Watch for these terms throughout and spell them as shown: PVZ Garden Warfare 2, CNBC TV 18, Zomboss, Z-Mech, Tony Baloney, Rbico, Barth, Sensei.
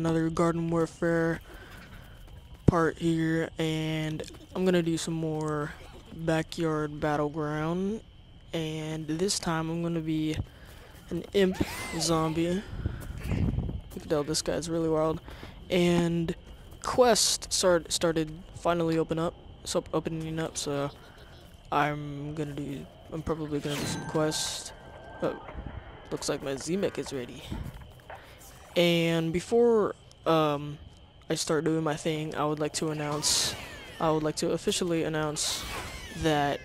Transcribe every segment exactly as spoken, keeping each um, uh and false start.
another Garden Warfare part here, and I'm gonna do some more Backyard Battleground, and this time I'm gonna be an imp zombie. You can tell this guy's really wild. And quests start started finally open up, so opening up. So I'm gonna do. I'm probably gonna do some quests. Oh, looks like my Z-Mech is ready. And before um, I start doing my thing, I would like to announce. I would like to officially announce that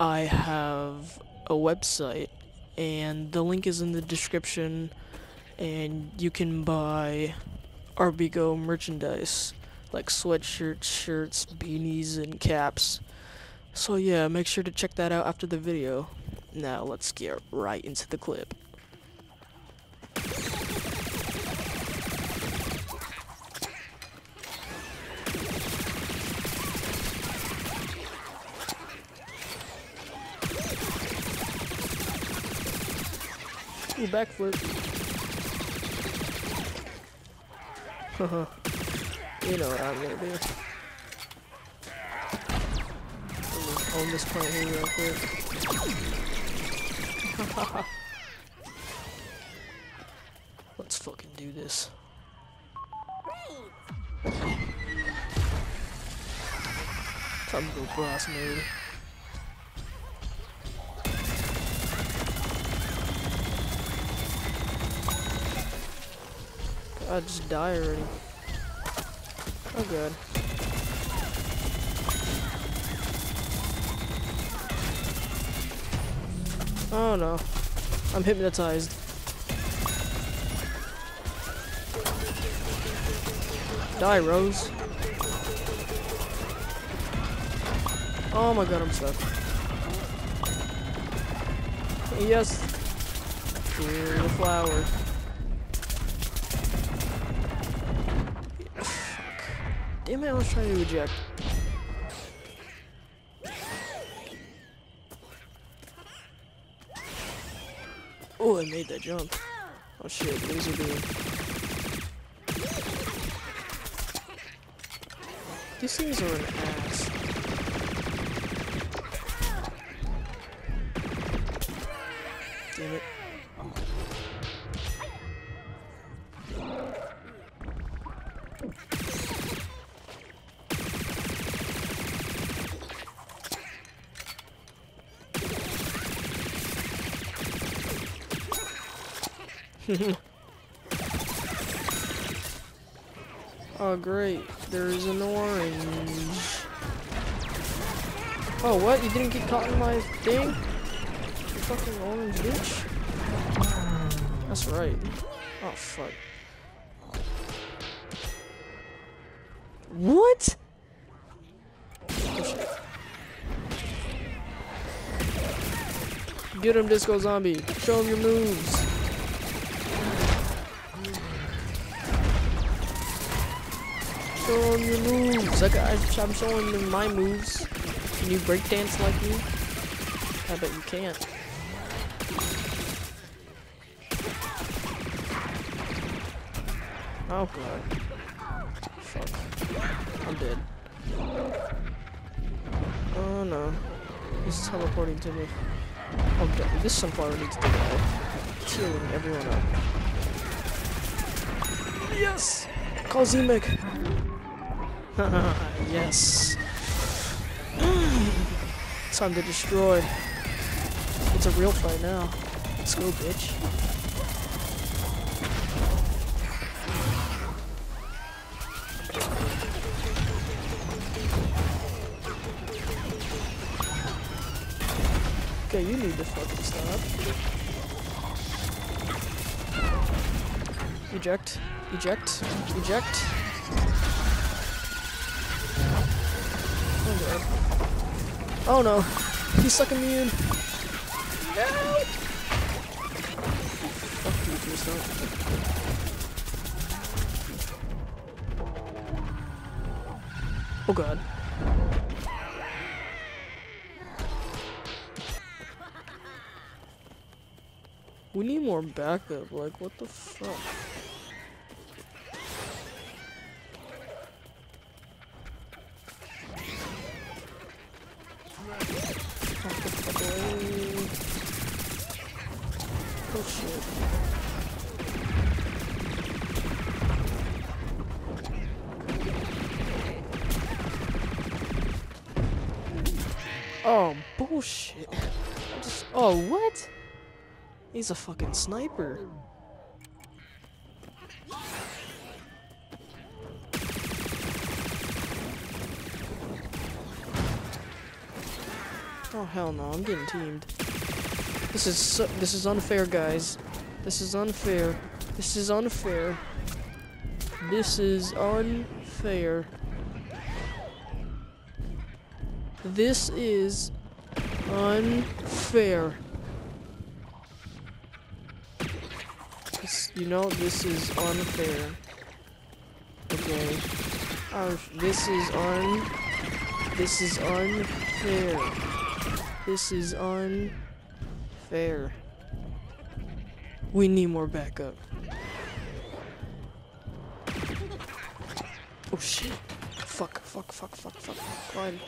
I have a website, and the link is in the description, and you can buy Rbico merchandise like sweatshirts, shirts, beanies, and caps. So yeah, make sure to check that out after the video. Now let's get right into the clip. Ooh, backflip. Haha, you know what I'm gonna do. Hold this point here real quick. Let's fucking do this. Time to go boss mode. I just die already. Oh god. Oh no. I'm hypnotized. Die, Rose. Oh my god, I'm stuck. Yes. Clear the flower. Damn it, I was trying to eject. Oh, I made that jump. Oh shit, what is he doing? These things are an ass. Damn it. Oh great, there's an orange. Oh what? You didn't get caught in my thing? You fucking orange bitch. That's right. Oh fuck. What? Oh, shit. Get him, Disco Zombie. Show him your moves. Show them your moves. Like I, I'm showing them my moves. Can you breakdance like me? I bet you can't. Oh god. Fuck. I'm dead. Oh no. This is teleporting to me. Oh god. This sunflower needs to go. Killing everyone up. Yes! Call Z-Mech. Yes. Time to destroy. It's a real fight now. Let's go, bitch. Okay, you need to fucking stop. Eject. Eject. Eject. Oh no, he's sucking me in. No! Fuck you, please don't. Oh god. We need more backup, like what the fuck? Oh, bullshit. Just, oh, what? He's a fucking sniper. Oh, hell no, I'm getting teamed. This is so, this is unfair, guys. This is unfair. This is unfair. This is unfair. This is unfair. This, you know, this is unfair. Okay. Uh, this is un. This is unfair. This is unfair. We need more backup. Oh shit. Fuck, fuck, fuck, fuck, fuck. Climb,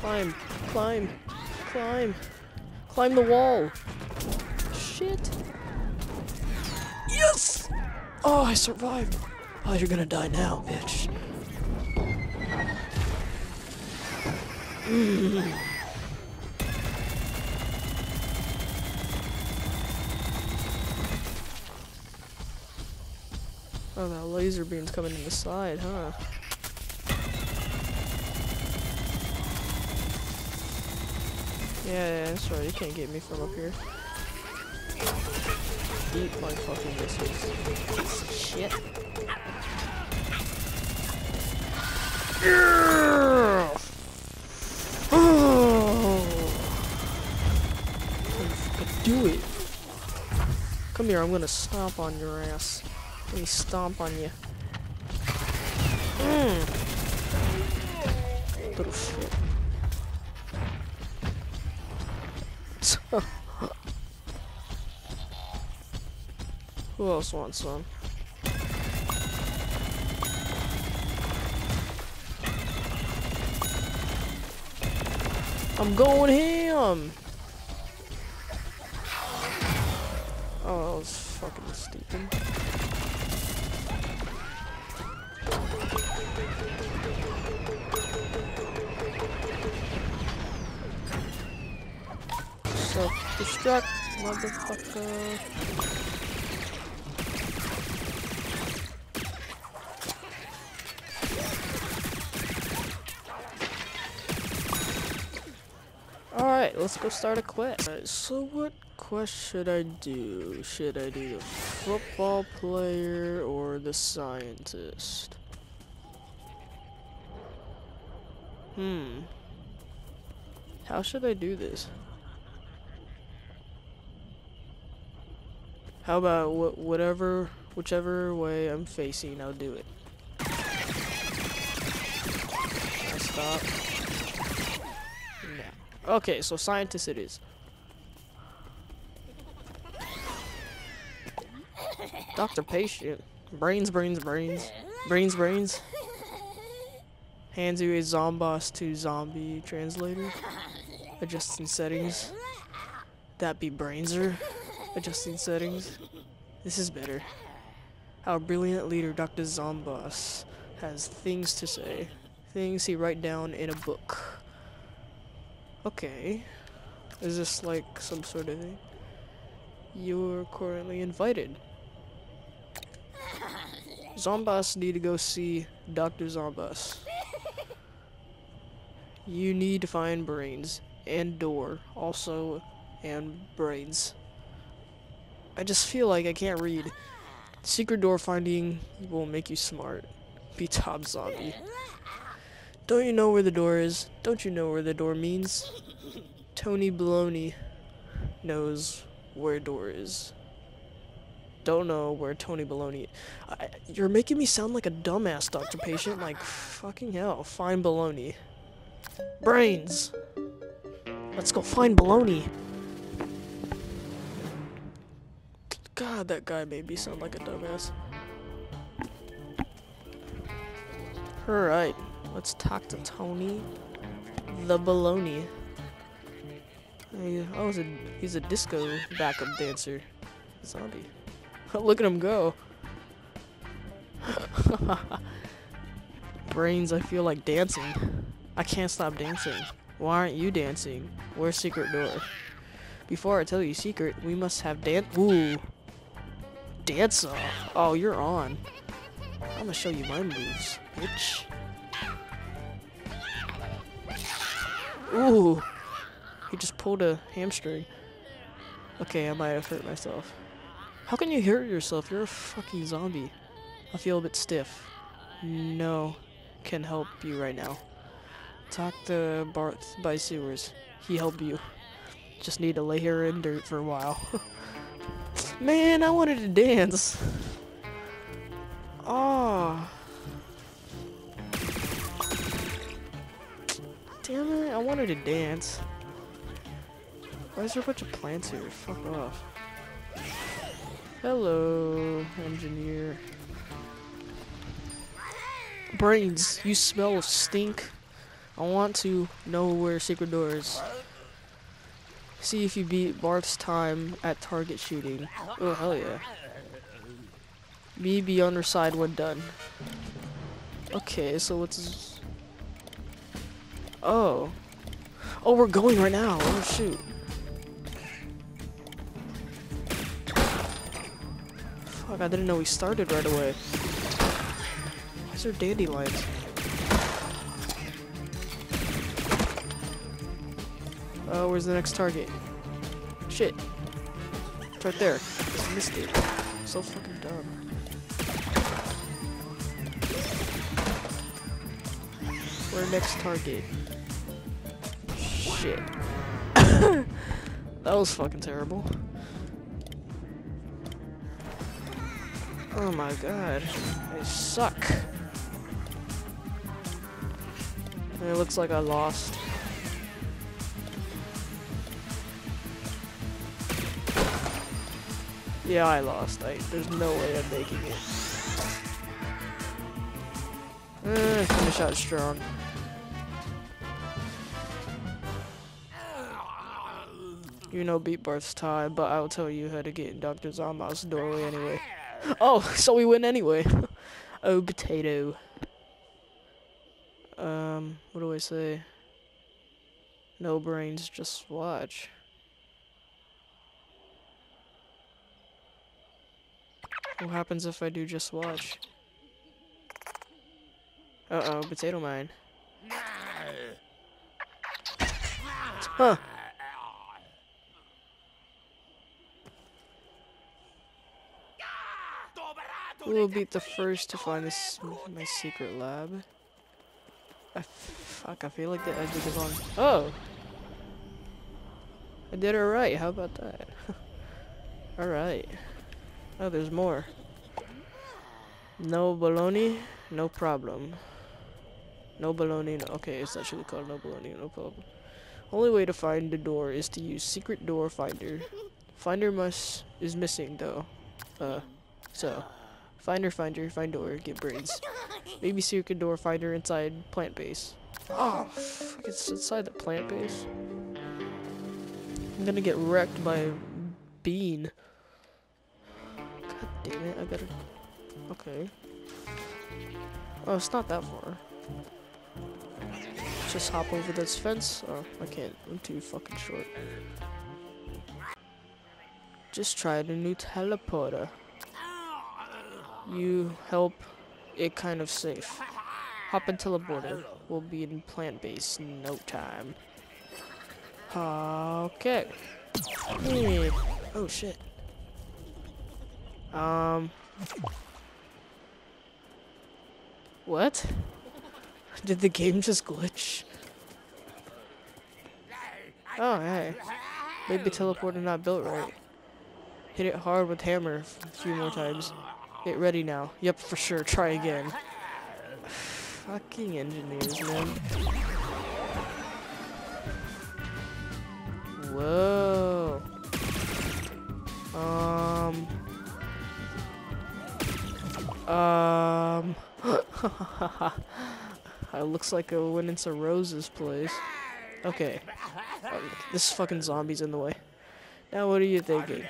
climb, climb, climb. Climb the wall. Shit. Yes! Oh, I survived. Oh, you're gonna die now, bitch. Mm. Oh, that laser beam's coming in the side, huh? Yeah, yeah, that's right, you can't get me from up here. Eat my fucking missiles. Shit. Yeah! Oh! Do it! Come here, I'm gonna stomp on your ass. Let me stomp on you. Mm. Little shit. Who else wants one? I'm going ham! Oh, that was fucking stupid. Self-destruct, motherfucker. Let's go start a quest. Alright, so what quest should I do? Should I do the football player or the scientist? Hmm. How should I do this? How about wh whatever, whichever way I'm facing, I'll do it. I stop. Okay, so scientist it is. Doctor patient. Brains, brains, brains. Brains, brains. Hands you a Zomboss to zombie translator. Adjusting settings. That be brainser. Adjusting settings. This is better. Our brilliant leader, Doctor Zomboss, has things to say. Things he write down in a book. Okay, is this like some sort of thing? You're currently invited. Zomboss need to go see Doctor Zomboss. You need to find brains and door also and brains. I just feel like I can't read. Secret door finding will make you smart. Be top zombie. Don't you know where the door is? Don't you know where the door means? Tony Baloney knows where door is. Don't know where Tony Baloney. I, you're making me sound like a dumbass, Doctor Patient. Like, fucking hell. Find Baloney. Brains! Let's go find Baloney! God, that guy made me sound like a dumbass. Alright. Let's talk to Tony the Baloney. Oh, he's a, he's a disco backup dancer. Zombie. Look at him go. Brains, I feel like dancing. I can't stop dancing. Why aren't you dancing? Where's secret door? Before I tell you secret, we must have dan- Ooh. Dance off. Oh, you're on. I'm gonna show you my moves, bitch. Ooh. He just pulled a hamstring. Okay, I might have hurt myself. How can you hurt yourself? You're a fucking zombie. I feel a bit stiff. No can help you right now. Talk to Barth by Sewers. He helped you. Just need to lay here in dirt for a while. Man, I wanted to dance. Oh. Damn it, I wanted to dance. Why is there a bunch of plants here? Fuck off. Hello, engineer. Brains, you smell of stink. I want to know where secret door is. See if you beat Barth's time at target shooting. Oh, hell yeah. Me be on her side when done. Okay, so what's this? Oh. Oh, we're going right now. Oh, shoot. Fuck, I didn't know we started right away. Why is there dandelions? Uh, where's the next target? Shit. It's right there. I missed it. I'm so fucking dumb. Where next target? Shit. That was fucking terrible. Oh my god. I suck. And it looks like I lost. Yeah, I lost. I, there's no way I'm making it. Uh, finish out strong. You know, beat Barth's time, but I will tell you how to get in Doctor Zomboss's doorway anyway. Oh, so we win anyway. Oh, potato. Um, what do I say? No brains, just watch. What happens if I do just watch? Uh-oh, potato mine. Huh. We will beat the first to find this my secret lab. I fuck, I feel like that I did it wrong. Oh! I did it right, how about that? Alright. Oh, there's more. No baloney, no problem. No baloney, no. Okay, it's actually called no baloney, no problem. Only way to find the door is to use secret door finder. Finder must is missing though. Uh, so finder, finder, find door, get brains. Maybe secret door finder inside plant base. Oh, fuck, it's inside the plant base. I'm gonna get wrecked by a bean. Damn it, I gotta... Okay. Oh, it's not that far. Just hop over this fence. Oh, I can't. I'm too fucking short. Just try the new teleporter. You help it kind of safe. Hop and teleporter. We'll be in plant base in no time. Okay. Hey. Oh, shit. Um. What? Did the game just glitch? Oh, hey. Maybe teleporter not built right. Hit it hard with hammer a few more times. Get ready now. Yep, for sure. Try again. Fucking engineers, man. Whoa. Um. Um, it looks like I went into Rose's place. Okay, um, this fucking zombie's in the way. Now what are you thinking?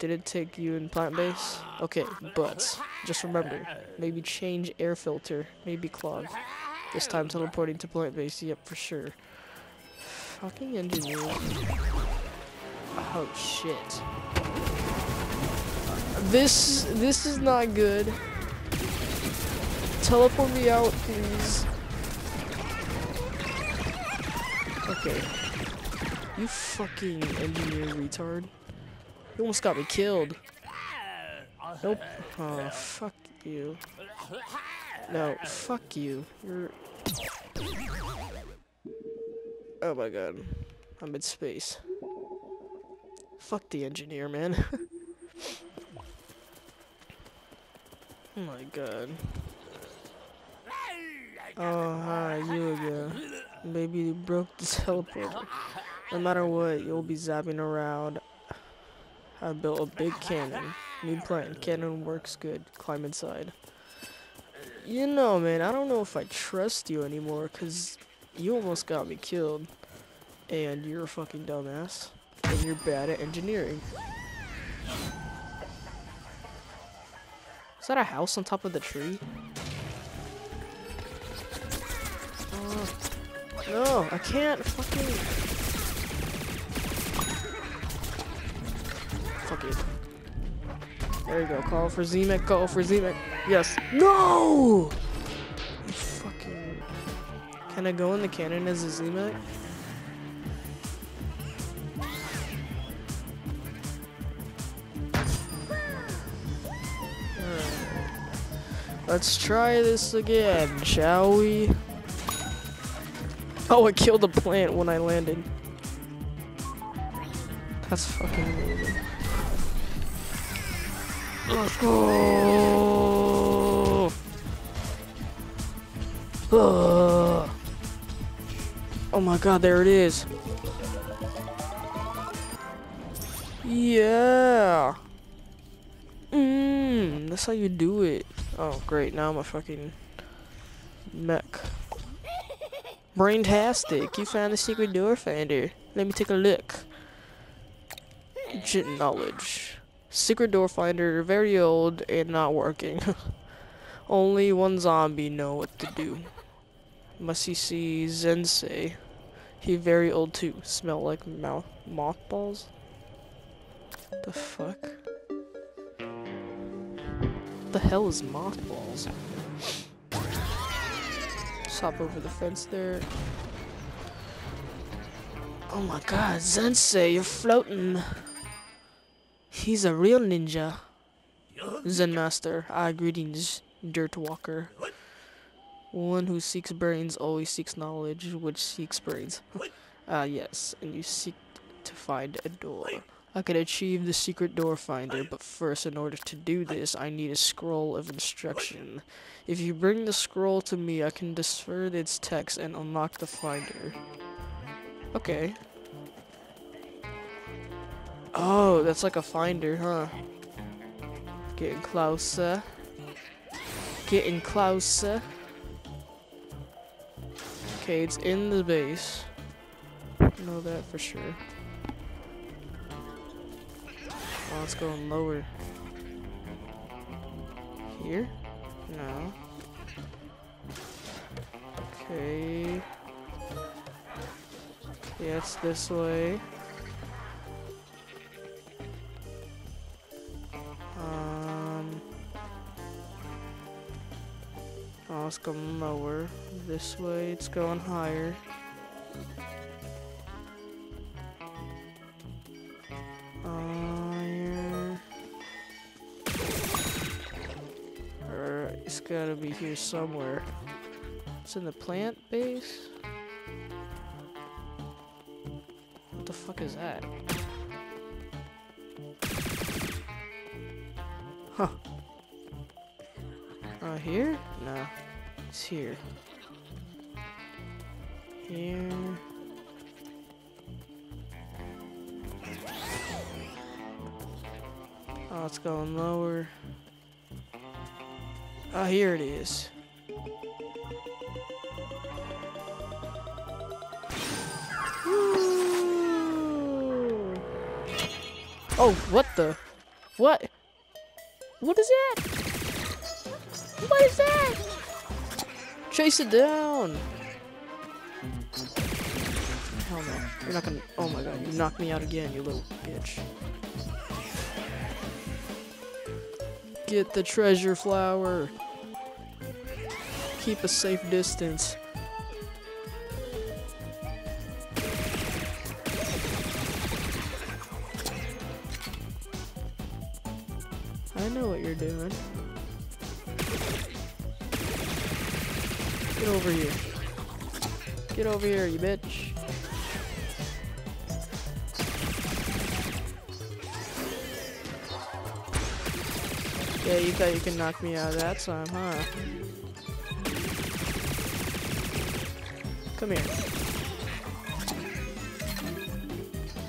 Did it take you in plant base? Okay, but just remember, maybe change air filter, maybe clog. This time teleporting to plant base. Yep, for sure. fucking engineer. Oh shit. This this is not good. Teleport me out, please. Okay. You fucking engineer retard. You almost got me killed. Nope. Oh, fuck you. No, fuck you. You're... Oh my god. I'm in space. Fuck the engineer, man. Oh my god. Oh, hi, you again. Maybe you broke the teleporter. No matter what, you'll be zapping around. I built a big cannon. New plan. Cannon works good. Climb inside. You know, man, I don't know if I trust you anymore, because you almost got me killed. And you're a fucking dumbass. And you're bad at engineering. Is that a house on top of the tree? Uh, no, I can't fucking... Fuck it. There you go. Call for Z-Mech. Call for Z-Mech. Yes. No! You fucking... Can I go in the cannon as a Z-Mech? Alright. Let's try this again, shall we? Oh, I killed a plant when I landed. That's fucking weird. Let's go! Uh. Oh my god, there it is. Yeah! Mmm, that's how you do it. Oh great, now I'm a fucking mech. Braintastic, you found the secret door finder. Let me take a look. Ancient knowledge. Secret door finder, very old and not working. Only one zombie know what to do. Must you see Sensei? He very old too. Smell like mouth mothballs. The fuck? What the hell is mothballs? Just hop over the fence there. Oh my god, Sensei, you're floating. He's a real ninja. Zen master, I greetings, dirt walker. One who seeks brains always seeks knowledge, which seeks brains. Ah, uh, yes, and you seek to find a door. I can achieve the secret door finder, but first, in order to do this, I need a scroll of instruction. If you bring the scroll to me, I can decipher its text and unlock the finder. Okay. Oh, that's like a finder, huh? Getting closer. Getting closer. Okay, it's in the base. Know that for sure. Oh, it's going lower. Here? No. Okay. Yeah, it's this way. Um. Oh, it's going lower. This way, it's going higher. Higher. Alright, it's gotta be here somewhere. It's in the plant base? What the fuck is that? Huh. Oh, uh, here? No. It's here. Here. Oh, it's going lower. Oh, here it is. Woo! Oh, what the? What? What is that? What is that? Chase it down! Hell no. You're not gonna. Oh my god, you knocked me out again, you little bitch. Get the treasure flower. Keep a safe distance. I know what you're doing. Get over here. Get over here, you bitch. Yeah, you thought you could knock me out that time, huh? Come here.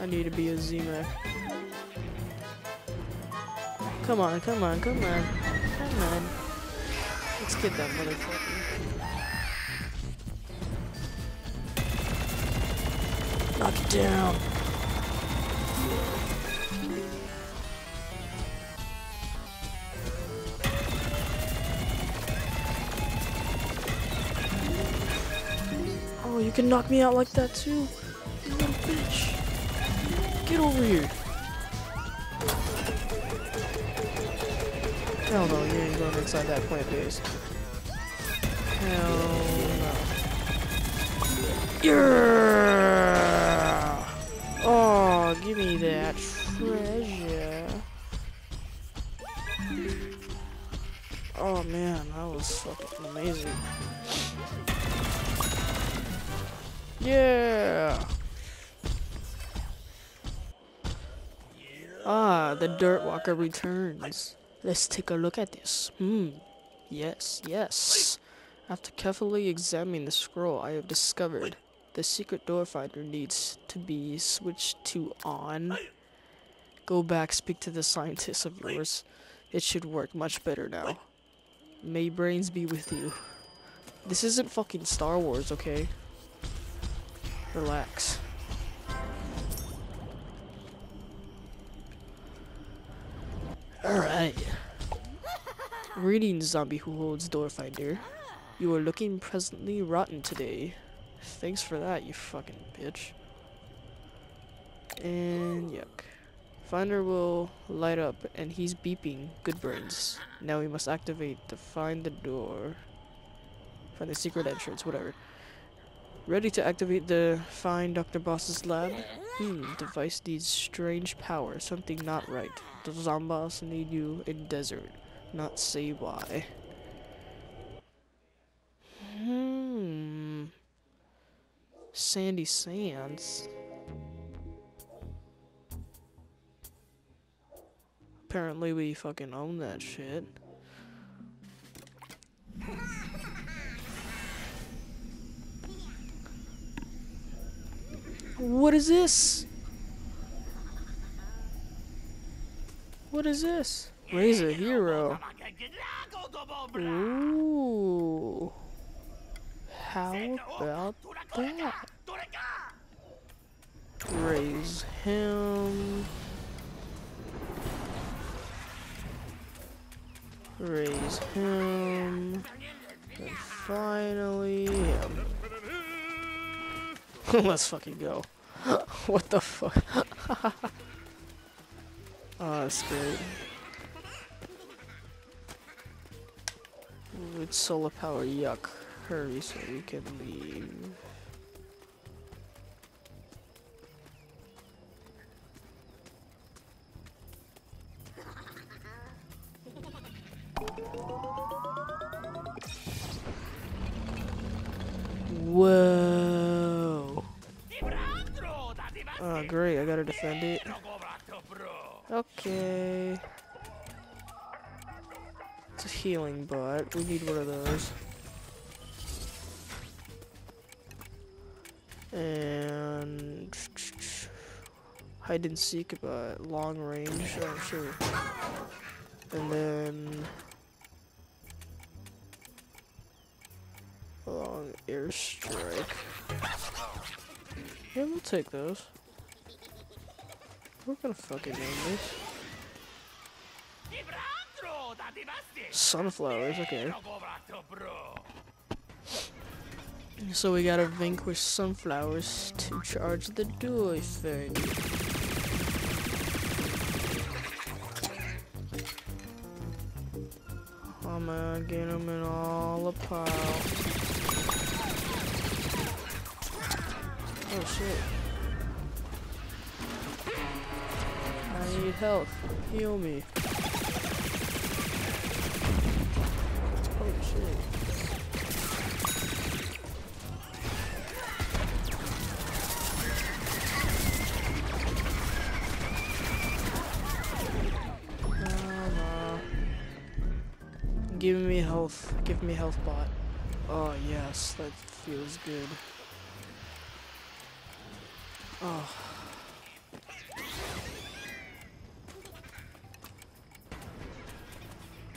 I need to be a Z-Mech. Come on, come on, come on. Come on. Let's get that motherfucker. Knock it down. You can knock me out like that too, you little bitch. Get over here. Hell no, you ain't going inside that plant base. Hell no. Yeah! Oh, give me that treasure. Oh man, that was fucking amazing. Yeah. Ah, the dirt walker returns. Let's take a look at this. Hmm. Yes, yes. After carefully examining the scroll, I have discovered the secret door finder needs to be switched to on. Go back, speak to the scientist of yours. It should work much better now. May brains be with you. This isn't fucking Star Wars, okay? Relax. Alright. Greetings, zombie who holds door finder. You are looking presently rotten today. Thanks for that, you fucking bitch. And yuck. Finder will light up and he's beeping. Good brains. Now we must activate to find the door. Find the secret entrance, whatever. Ready to activate the find Doctor Boss's lab? Hmm, device needs strange power. Something not right. The Zomboss need you in desert. Not say why. Hmm. Sandy Sands. Apparently we fucking own that shit. What is this? What is this? Raise a hero. Ooh. How about that? Raise him. Raise him. And finally him. Let's fucking go. What the fuck? Oh, that's great. With solar power, yuck. Hurry so we can leave. Oh great, I gotta defend it. Okay. It's a healing bot. We need one of those. And hide and seek but long range, oh sure. And then long airstrike. Yeah, we'll take those. We're gonna fucking name this. Sunflowers, okay. So we gotta vanquish sunflowers to charge the doy thing. I'm gonna get them in all a pile. Oh shit. I need health. Heal me. Oh shit. Give me health. Give me health bot. Oh yes, that feels good. Oh.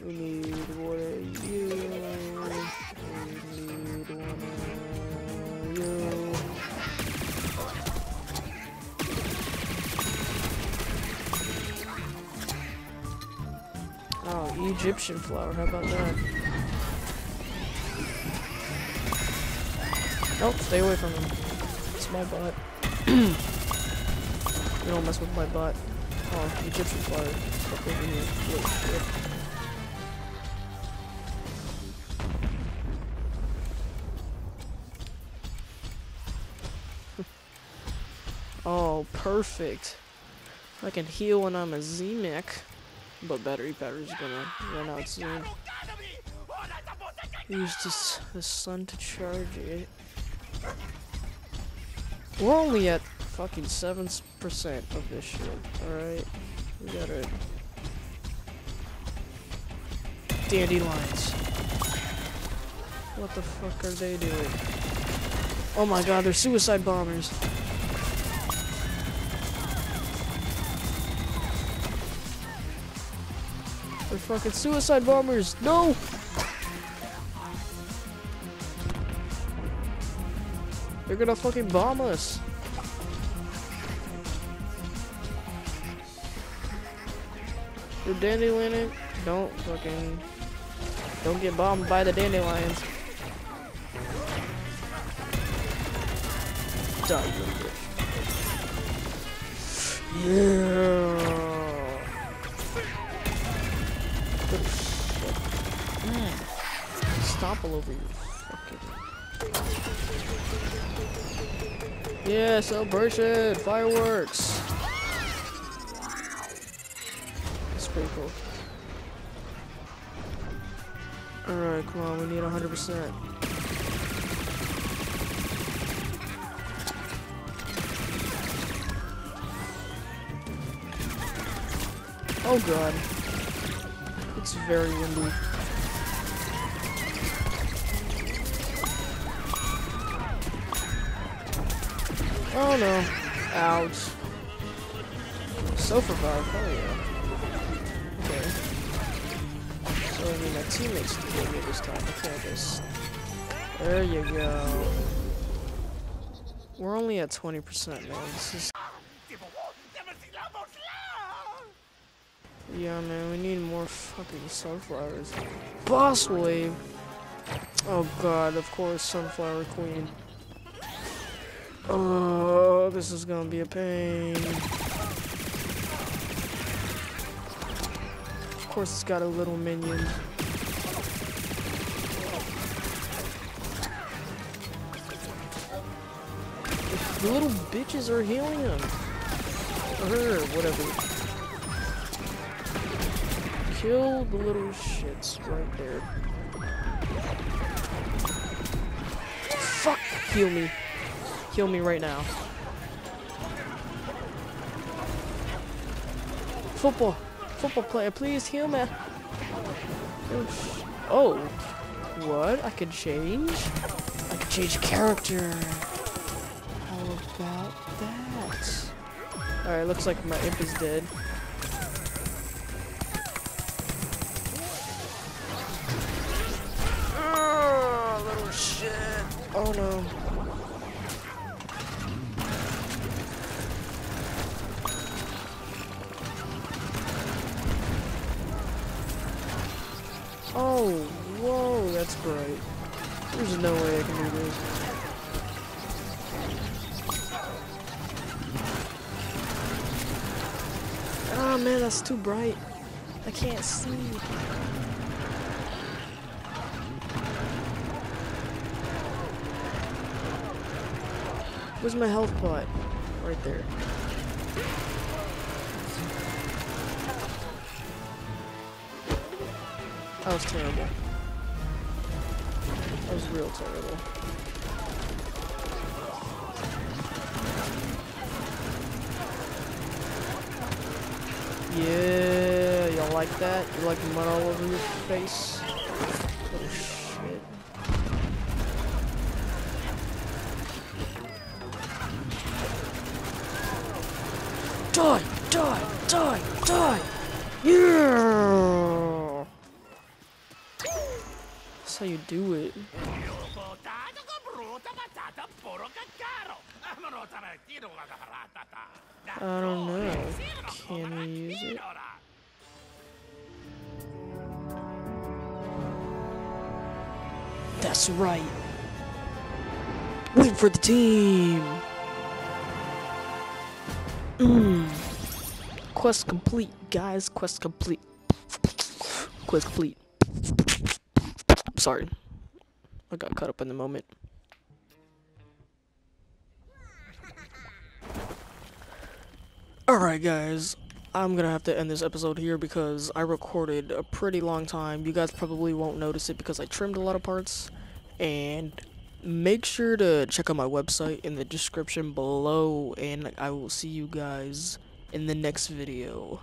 We need one of you. We need one of you. Oh, Egyptian flower, how about that? Nope, stay away from him. It's my bot. You don't mess with my bot. Oh, Egyptian flower. Up over here. Wait, wait. Oh, perfect. I can heal when I'm a Z-Mech. But battery power is gonna run out soon. Use this, the sun to charge it. We're only at fucking seven percent of this shit, alright? We got it. Dandelions. What the fuck are they doing? Oh my god, they're suicide bombers. They're fucking suicide bombers! No! They're gonna fucking bomb us! The dandelion, don't fucking... Don't get bombed by the dandelions. Die, yeah! Stop all over you. Fucking. Yeah, celebration! Fireworks! That's pretty cool. Alright, come on, we need one hundred percent. Oh god. It's very windy. Oh no. Ouch. Sofa bar, hell yeah. Okay. So I mean my teammates to get me this time. Okay, this. There you go. We're only at twenty percent now. This is Yeah man, we need more fucking sunflowers. Boss wave! Oh god, of course, Sunflower Queen. Oh, this is gonna be a pain. Of course, it's got a little minion. The little bitches are healing him. Or her, whatever. Kill the little shits right there. Fuck, heal me. Kill me right now. Football. Football player, please heal me. Oh. What? I can change? I can change character. How about that? Alright, looks like my imp is dead. Oh, little shit. Oh no. Oh, whoa, that's bright. There's no way I can do this. Oh man, that's too bright. I can't see. Where's my health pot? Right there. That was terrible. That was real terrible. Yeah, y'all like that? You like mud all over your face? Oh shit. Die! Die! Die! Die! Yeah! That's how you do it. I don't know. Can we use it? That's right. Win for the team. Mm. Quest complete, guys. Quest complete. Quest complete. I'm sorry. I got caught up in the moment. Alright guys, I'm gonna have to end this episode here because I recorded a pretty long time. You guys probably won't notice it because I trimmed a lot of parts. And make sure to check out my website in the description below. And I will see you guys in the next video.